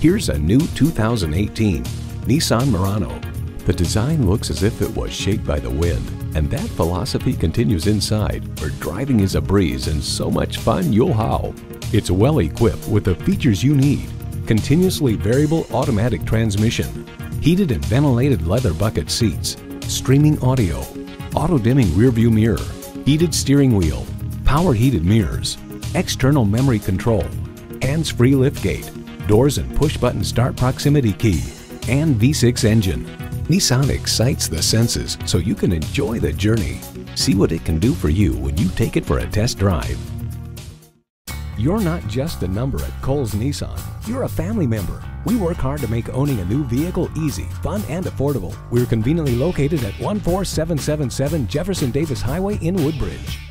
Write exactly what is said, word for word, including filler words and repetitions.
Here's a new two thousand eighteen Nissan Murano. The design looks as if it was shaped by the wind, and that philosophy continues inside, where driving is a breeze and so much fun you'll howl. It's well equipped with the features you need: continuously variable automatic transmission, heated and ventilated leather bucket seats, streaming audio, auto-dimming rearview mirror, heated steering wheel, power heated mirrors, external memory control, hands-free liftgate, doors and push-button start proximity key, and V six engine. Nissan excites the senses so you can enjoy the journey. See what it can do for you when you take it for a test drive. You're not just a number at Cowles Nissan. You're a family member. We work hard to make owning a new vehicle easy, fun, and affordable. We're conveniently located at one four seven seven seven Jefferson Davis Highway in Woodbridge.